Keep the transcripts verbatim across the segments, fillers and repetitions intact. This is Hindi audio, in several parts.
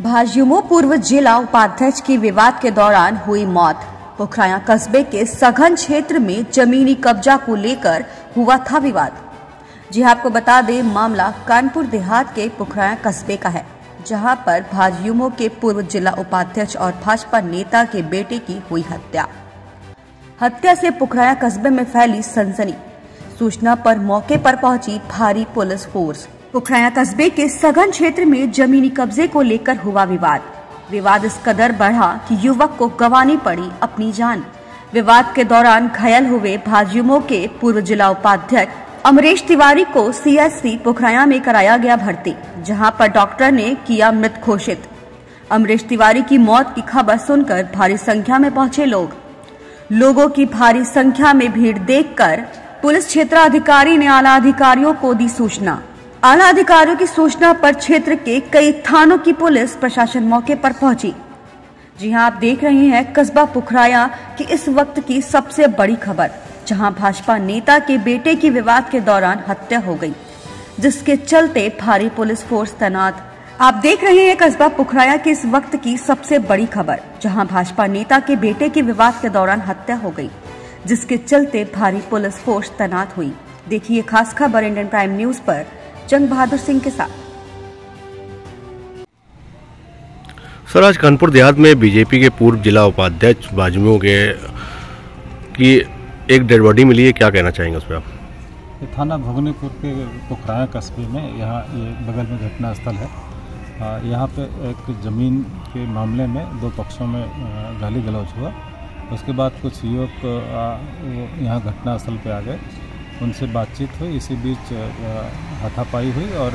भाजयुमो पूर्व जिला उपाध्यक्ष की विवाद के दौरान हुई मौत। पुखराया कस्बे के सघन क्षेत्र में जमीनी कब्जा को लेकर हुआ था विवाद। जी आपको बता दें, मामला कानपुर देहात के पुखराया कस्बे का है, जहां पर भाजयुमो के पूर्व जिला उपाध्यक्ष और भाजपा नेता के बेटे की हुई हत्या। हत्या से पुखराया कस्बे में फैली सनसनी। सूचना पर मौके पर पहुंची भारी पुलिस फोर्स। पुखराया कस्बे के सघन क्षेत्र में जमीनी कब्जे को लेकर हुआ विवाद। विवाद इस कदर बढ़ा कि युवक को गंवानी पड़ी अपनी जान। विवाद के दौरान घायल हुए भाजयुमो के पूर्व जिला उपाध्यक्ष अमरीश तिवारी को सी एच सी पुखराया में कराया गया भर्ती, जहां पर डॉक्टर ने किया मृत घोषित। अमरीश तिवारी की मौत की खबर सुनकर भारी संख्या में पहुंचे लोग। लोगों की भारी संख्या में भीड़ देखकर पुलिस क्षेत्राधिकारी ने आला अधिकारियों को दी सूचना। आला अधिकारियों की सूचना पर क्षेत्र के कई थानों की पुलिस प्रशासन मौके पर पहुंची। जी हां, आप देख रहे हैं कस्बा पुखराया की इस वक्त की सबसे बड़ी खबर, जहां भाजपा नेता के बेटे की विवाद के दौरान हत्या हो गई, जिसके चलते भारी पुलिस फोर्स तैनात। आप देख रहे हैं कस्बा पुखराया की इस वक्त की सबसे बड़ी खबर, जहाँ भाजपा नेता के बेटे की विवाद के दौरान हत्या हो गयी, जिसके चलते भारी पुलिस फोर्स तैनात हुई। देखिए खास खबर इंडियन प्राइम न्यूज पर चंग बहादुर सिंह के साथ। सर, आज कानपुर देहात में बीजेपी के पूर्व जिला उपाध्यक्ष भाजयुमो के की एक डेड बॉडी मिली है, क्या कहना चाहेंगे उस पर आप? थाना भोगनीपुर के पुखराया कस्बे में, यहाँ ये बगल में घटना स्थल है। यहाँ पे एक जमीन के मामले में दो पक्षों में गाली गलौज हुआ। उसके बाद कुछ युवक यहाँ घटना स्थल पे आ गए, उनसे बातचीत हुई। इसी बीच हाथापाई हुई और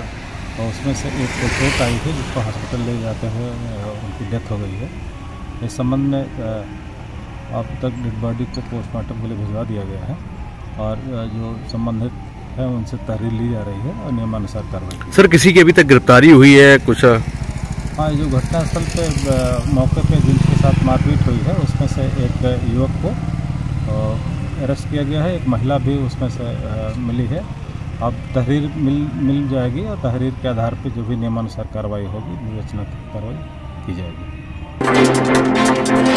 उसमें से एक को चोट आई थी, जिसको हॉस्पिटल ले जाते हुए उनकी डेथ हो गई है। इस संबंध में अब तक डेड बॉडी को पोस्टमार्टम के लिए भिजवा दिया गया है और जो संबंधित है उनसे तहरीर ली जा रही है और नियमानुसार कार्रवाई। सर, किसी की अभी तक गिरफ्तारी हुई है कुछ? हाँ, जो घटनास्थल पे मौके पर जिनके साथ मारपीट हुई है उसमें से एक युवक को अरेस्ट किया गया है। एक महिला भी उसमें से आ, मिली है। अब तहरीर मिल मिल जाएगी और तहरीर के आधार पर जो भी नियमानुसार कार्रवाई होगी, विवेचनात्मक कार्रवाई की जाएगी।